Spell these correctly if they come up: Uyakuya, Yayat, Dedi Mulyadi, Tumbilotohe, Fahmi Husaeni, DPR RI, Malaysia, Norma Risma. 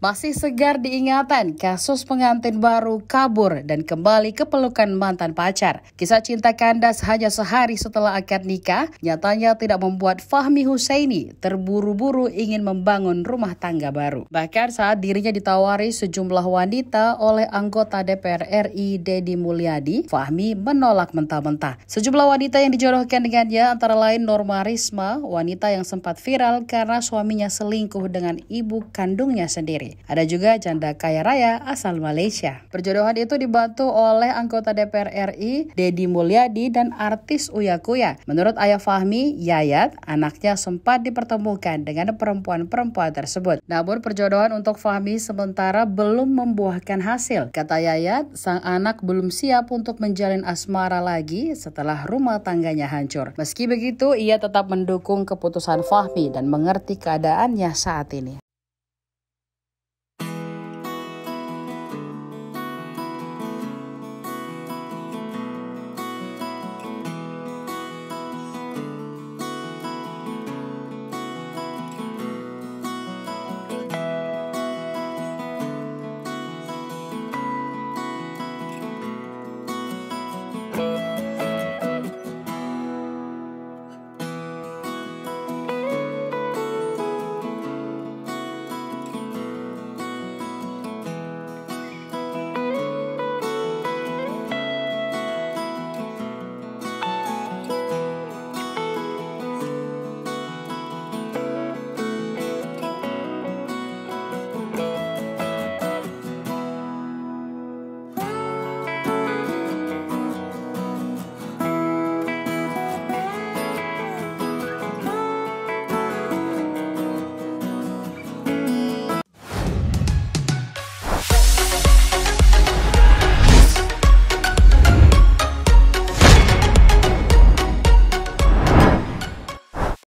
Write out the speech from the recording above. Masih segar diingatan kasus pengantin baru kabur dan kembali ke pelukan mantan pacar. Kisah cinta kandas hanya sehari setelah akad nikah, nyatanya tidak membuat Fahmi Husaeni terburu-buru ingin membangun rumah tangga baru. Bahkan saat dirinya ditawari sejumlah wanita oleh anggota DPR RI Dedi Mulyadi, Fahmi menolak mentah-mentah. Sejumlah wanita yang dijodohkan dengannya antara lain Norma Risma, wanita yang sempat viral karena suaminya selingkuh dengan ibu kandungnya sendiri. Ada juga janda kaya raya asal Malaysia. Perjodohan itu dibantu oleh anggota DPR RI Dedi Mulyadi dan artis Uyakuya. Menurut ayah Fahmi, Yayat, anaknya sempat dipertemukan dengan perempuan-perempuan tersebut. Namun perjodohan untuk Fahmi sementara belum membuahkan hasil. Kata Yayat, sang anak belum siap untuk menjalin asmara lagi setelah rumah tangganya hancur. Meski begitu, ia tetap mendukung keputusan Fahmi dan mengerti keadaannya saat ini.